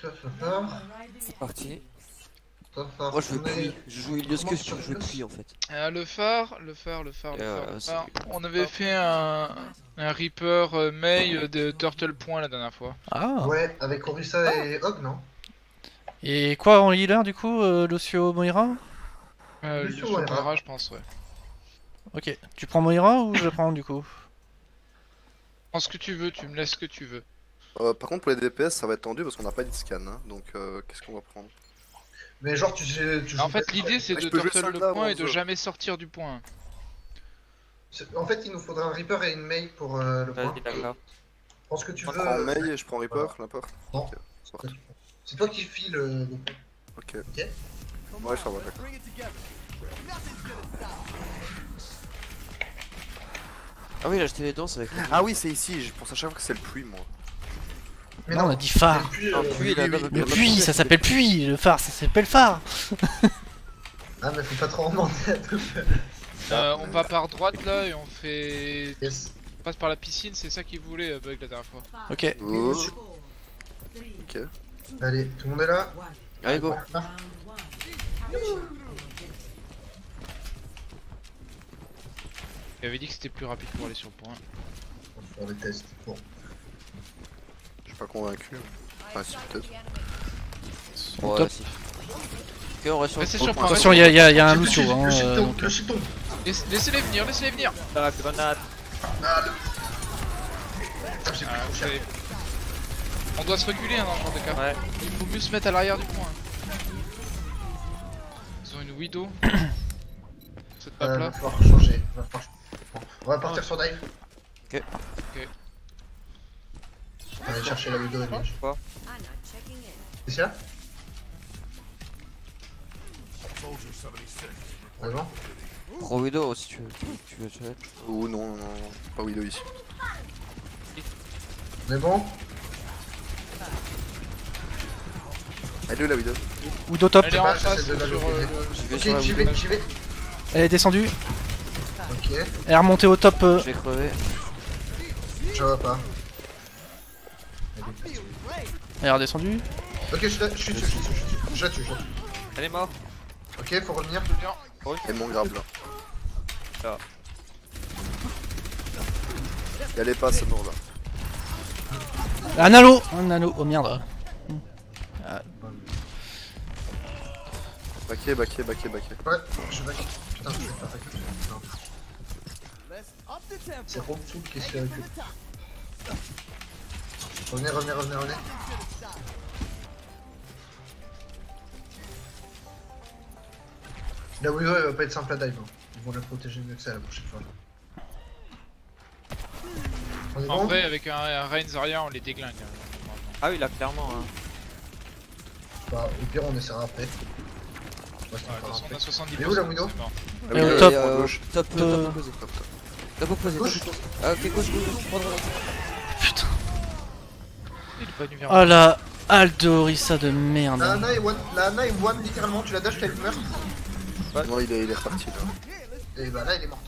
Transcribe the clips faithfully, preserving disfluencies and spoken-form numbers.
Ça, ça part. C'est parti. Ça, ça Moi je veux puits, je joue Ilios que je veux puits en fait. Euh, le phare, le phare, le phare, euh, le phare. Ah, on avait fait un, un Reaper euh, Mei euh, de Turtle Point la dernière fois. Ah ouais, avec Orisa ah. et Hog non. Et quoi en healer du coup, euh, Lucio Moira euh, Lucio Moira ouais, ouais. je pense ouais. Ok, tu prends Moira ou je prends du coup? Prends ce que tu veux, tu me laisses ce que tu veux. Euh, par contre pour les D P S ça va être tendu parce qu'on n'a pas de scan, hein. donc euh, qu'est-ce qu'on va prendre? Mais genre tu sais... Tu en fait l'idée c'est de turtle le point et de jamais sortir du point. En fait il nous faudra un Reaper et une Mei pour euh, le point. Je pense que tu veux... Je prends Mei et je prends Reaper, n'importe. Non, okay. C'est toi qui file le point. Ok. Ok. Ouais ça va d'accord. Ah oui j'ai acheté les danses avec... Ah oui c'est ici, je pense à chaque fois que c'est le puits moi. Mais non, non, on a dit phare. Puits, euh, puits, là, oui, le puits, ça s'appelle puits. Le phare, ça s'appelle phare. Ah, mais faut pas trop remonter à tout. Euh, on va par droite là et on fait. Yes. On passe par la piscine, c'est ça qu'ils voulaient, Bug, la dernière fois. Ok. Oh. Ok. Allez, tout le monde est là. Allez, go. Ah. Il avait dit que c'était plus rapide pour aller sur le point. On va faire des tests. Bon. Pas convaincu. Ah si peut-être. Ouais, si. Ok on reste sur le point. Attention y'a y a, y a un Lucio hein. Laissez-les venir, laissez-les venir. Ah grenade. On doit se reculer hein dans le genre de cas. Ouais. Il faut mieux se mettre à l'arrière du point. Ils ont une Widow. Cette map là. On va changer. On va partir sur dive. Ok. Ok. On va aller chercher la Widow et bien. C'est ça? Vraiment? Pro Widow si tu veux, tu veux challenge. Oh non, non, non, pas Widow ici. On est bon? Elle est où la Widow? Widow top! Elle est en face, j'y vais, j'y vais. Elle est descendue. Ok. Elle est remontée au top. Je vais crever. Je vois pas. Elle est redescendue. Ok, je suis là, je suis dessus, je suis dessus, je la tue, je la tue. Elle est morte. Ok, faut revenir. Et mon grave là. Là. Y allez pas, c'est mort là. Un halo. Un halo, oh merde. Ah. Backé, backé, backé, backé. Ouais, je back. Putain, je vais pas backé. C'est Romsoul qui se fait avec eux. Revenez, revenez, revenez, revenez. La Widow elle va pas être simple à dive, hein. Ils vont la protéger mieux que ça la prochaine fois. On est en bon vrai, avec un, un Rein Zarya on les déglingue. Hein. Ah oui, là clairement. Hein. Bah, au pire, on essaiera après. On va se faire après. Mais où la Widow? Elle est au top, euh, gauche. Top, euh... top, opposé, top, top. Top opposé. Gauche, ah, ok, gauche, gauche. Putain. Oh la halte de Orisa de merde. La Ana est one, la Ana est one littéralement, tu la dash, elle meurt. Ouais. Non, il est, il est reparti là. Et bah là, elle est morte.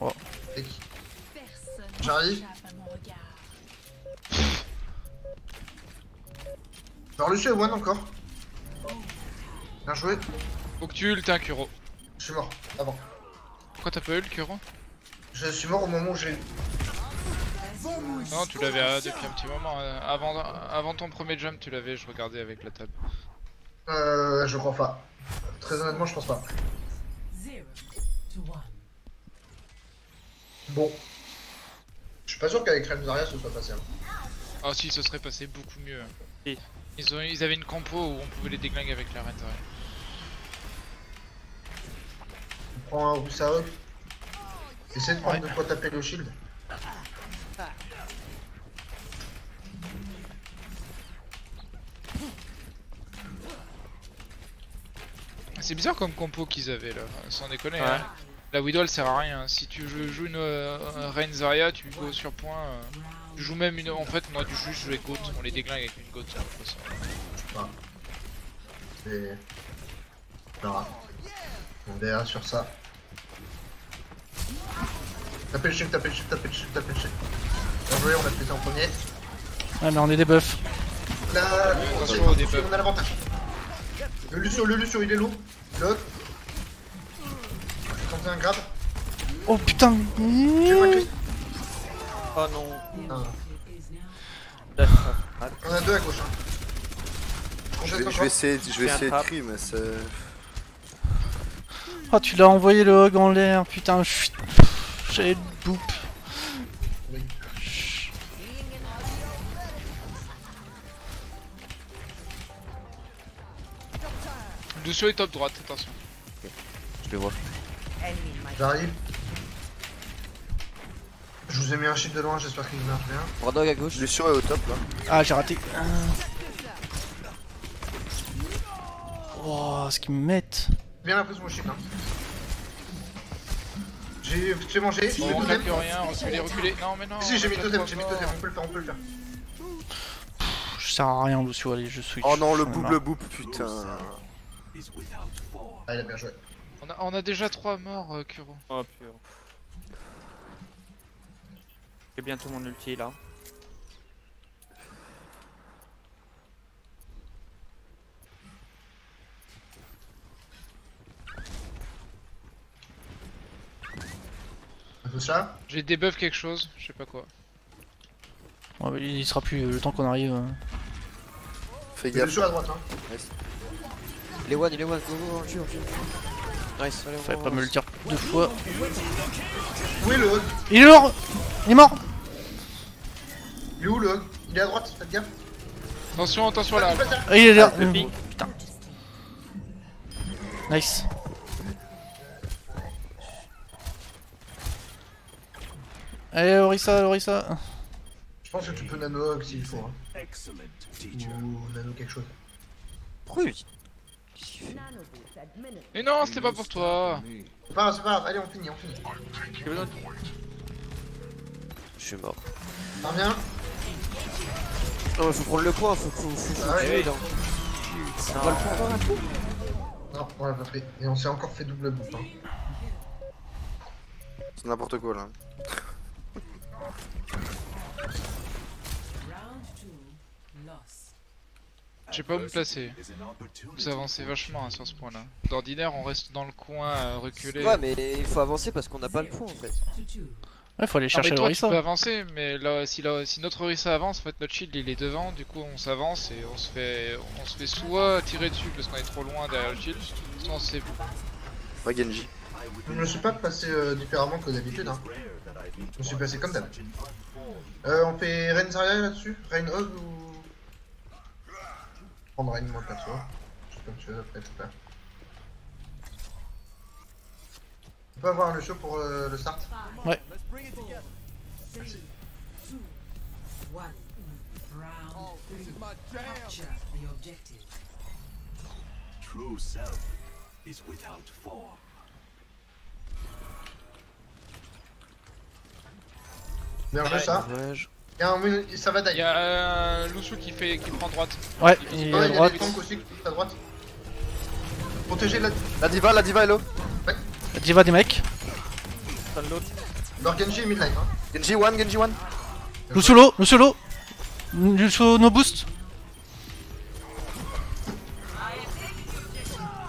Oh. J'arrive. Genre Lucio est one encore. Bien joué. Faut que tu ultes un Kuro. Je suis mort, avant. Pourquoi t'as pas ult Kuro? Je suis mort au moment où j'ai eu. Non, tu l'avais euh, depuis un petit moment. Euh, avant, avant ton premier jump, tu l'avais, je regardais avec la table. Euh, je crois pas. Très honnêtement, je pense pas. Bon. Je suis pas sûr qu'avec Rein Zarya ce soit passé. Ah, hein. Oh, si, ce serait passé beaucoup mieux. Oui. Ils, ont, ils avaient une compo où on pouvait les déglinguer avec la Rein Zarya. On prend un Orisa. Essaye de prendre ouais. de quoi taper le shield. C'est bizarre comme compo qu'ils avaient là, sans déconner. Ouais. Hein. La Widow elle sert à rien. Si tu joues une euh, Rein Zarya, tu go sur point. Euh, tu joues même une. En fait, on a dû juste jouer Goat, on les déglingue avec une Goat. Ah. C'est. Non. On verra sur ça. Tapez le chip, tapez le chip, tapez le chip, tapez le chip. joué, on a pété en premier. Ah mais on est des buffs. Là, on, on, on, on a l'avantage. Le Lucio, le Lucio il est lourd. L'autre. trente et un grades. Oh putain. Oh non. non. On a deux à gauche. Hein. Je, vais, je vais essayer, je vais essayer de crier mais c'est... Oh tu l'as envoyé le Hog en l'air, putain. J'avais le boop. Lucio est top droite, attention. Okay. Je les vois. J'arrive. Je vous ai mis un shield de loin, j'espère qu'il marche bien. Bradog à gauche. Lucio est au top là. Ah j'ai raté. Oh ce qu'ils me mettent. Bien après mon shield hein. J'ai j'ai mangé, j'ai mis totem. Reculez, reculez. Non mais non. Si j'ai mis totem, j'ai mis totem, on peut le faire, on peut le faire. Je sers à rien Lucio, allez je switch. Oh non le boob le boob putain. Ah il a bien joué. On a, on a déjà trois morts euh, Kuro. Oh pur. J'ai bientôt mon ulti là. Ça j'ai débuff quelque chose, je sais pas quoi. Ouais, mais il sera plus euh, le temps qu'on arrive. Euh... Fais gaffe. Lucio à droite hein. Yes. Il est one, il est one, go go, on le tue, on le tue. Nice, allez, on fallait pas me le tirer deux fois. Où est le Hog? Il est mort! Il est mort! Il est où le Hog? Il est à droite, faites gaffe. Attention, attention là. Il est là, le pic. Putain. Nice. Allez, Orisa, Orisa. Je pense que tu peux nano Hog s'il faut. Hein. Ou nano quelque chose. Pourquoi? Mais non, c'était pas pour toi! C'est pas grave, c'est pas grave, allez on finit, on finit. Je suis mort. T'en reviens? Non, faut prendre le point, faut faut faut ah ouais, oui. On va le prendre un coup? Non, on l'a pas fait. Et on s'est encore fait double bout. Hein. C'est n'importe quoi là. Je sais pas où me placer. Vous avancez vachement hein, sur ce point là. D'ordinaire on reste dans le coin euh, reculé. Ouais mais il faut avancer parce qu'on n'a pas le point en fait. Ouais faut aller chercher non, mais toi, l'Orisa. Tu peux avancer mais là si, là, si notre Orisa avance en fait notre shield il est devant du coup on s'avance et on se fait on se fait soit tirer dessus parce qu'on est trop loin derrière le shield, soit on se fait... Ouais Genji. Je me suis pas passé euh, différemment que d'habitude hein. Je me suis passé comme d'habitude. Euh, on fait Rein Zarya là dessus? Rein Hog ou... Je vais prendre Rein moi perso, c'est comme tu veux après tout ça. On peut avoir un Lucio pour euh, le start? Ouais. Merci. Bien joué ça. Y'a un... ça va d'ailleurs. Y'a euh, Lucio qui, fait... qui prend droite. Ouais, il est à droite. Y'a des tanks aussi qui sont à droite. Protégez la... La Diva, la Diva est low. Ouais. La Diva des mecs. Leur Genji est midline hein. Genji one, Genji one. Lucio low, Lucio low. Lucio no boost.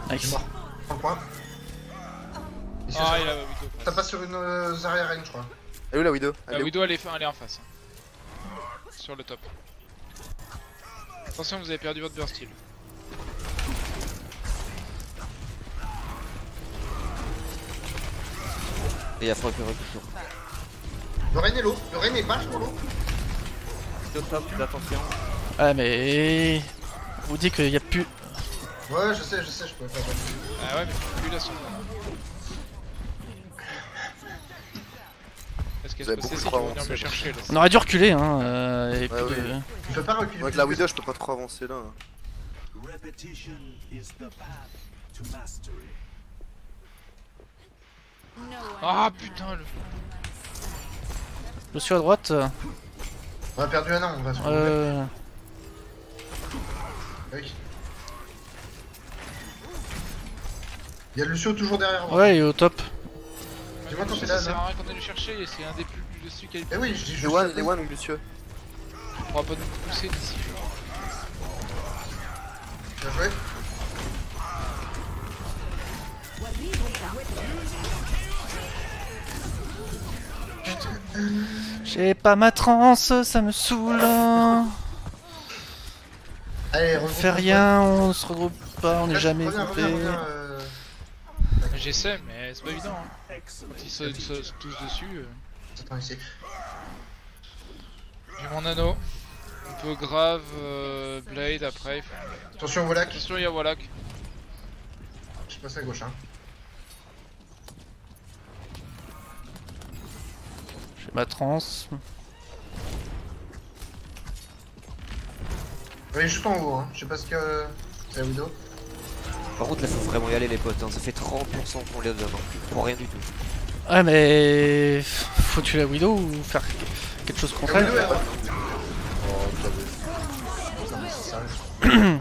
Nice. trente points. Ah il a Widow. Ça passe sur une euh, Zarya Rein je crois. Elle est où la Widow? La Widow elle est en face. Sur le top. Attention vous avez perdu votre burst heal. Et il y a frappé retour. Le Rein est low, le Rein est vache pour l'eau. Le top, attention. Ah mais... On vous dit qu'il n'y a plus... Ouais je sais, je sais, je peux pas... Ah ouais mais plus la sonde. Vous avez beaucoup trop avancé. On aurait dû reculer hein. Euh, et ouais, puis ouais. De... Je peux pas reculer. Avec la Widow je peux pas trop avancer là. Ah putain le... Je suis à droite. On a perdu un an, on va sur euh... oui. Il y a Lucio toujours derrière moi. Ouais il est au top. Dis-moi quand c'est là, ça sert à rien qu'on aille le chercher, c'est un des plus dessus quel... Eh oui, je dis juste one, les one ou monsieur. On va pas nous pousser d'ici. Bien joué. J'ai pas ma transe, ça me saoule. Allez, on fait rien, on se regroupe pas, on est jamais groupé. Euh... J'essaie, mais c'est pas évident. Hein. Ils se sautent tous dessus. Attends, ici. J'ai mon anneau. Un peu grave, euh, Blade après. Attention, Wallach. Attention, il y a Wallach. Je passe à gauche, hein. J'ai ma transe. Allez, juste en haut, hein. Je sais pas ce que. C'est la Widow. Par contre, là, faut vraiment y aller, les potes. Hein. Ça fait trente pour cent qu'on les donne. Pour rien du tout. Ouais, mais. Faut tuer la Widow ou faire quelque chose contre elle. Ils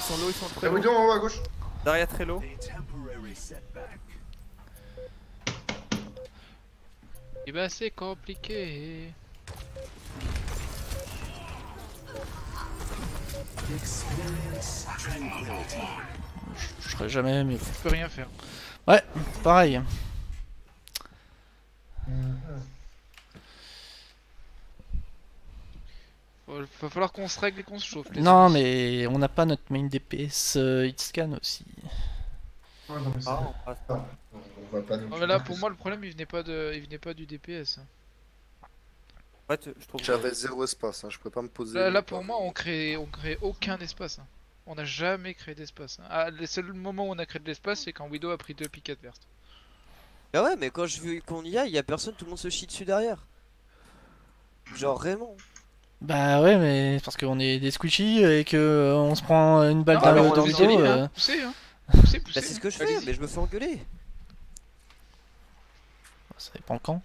sont low, ils sont très low. La Widow en haut à gauche. Zarya très low. Et bah, ben c'est compliqué. Je serais jamais mieux. Je peux rien faire. Ouais, pareil. Va falloir qu'on se règle et qu'on se chauffe. Non, mais on n'a pas notre main D P S euh, hitscan aussi. Ouais, non, mais ah, on passe pas. On va pas non, mais là pour moi le problème il venait pas, de... il venait pas du D P S. Ouais, je trouve. J'avais que... zéro espace, hein. Je peux pas me poser. Là, là pour moi on crée... on crée aucun espace. Hein. On n'a jamais créé d'espace. Hein. Ah, le seul moment où on a créé de l'espace c'est quand Widow a pris deux piquettes vertes. Bah ouais, mais quand je veux qu'on y aille, y a personne, tout le monde se chie dessus derrière. Genre vraiment. Bah ouais, mais parce qu'on est des squishy et que euh, on se prend une balle non, dans, dans le dos. Euh... Poussez, hein. Poussez, poussez. Bah c'est ce que je fais, mais je me fais engueuler. Ça dépend quand.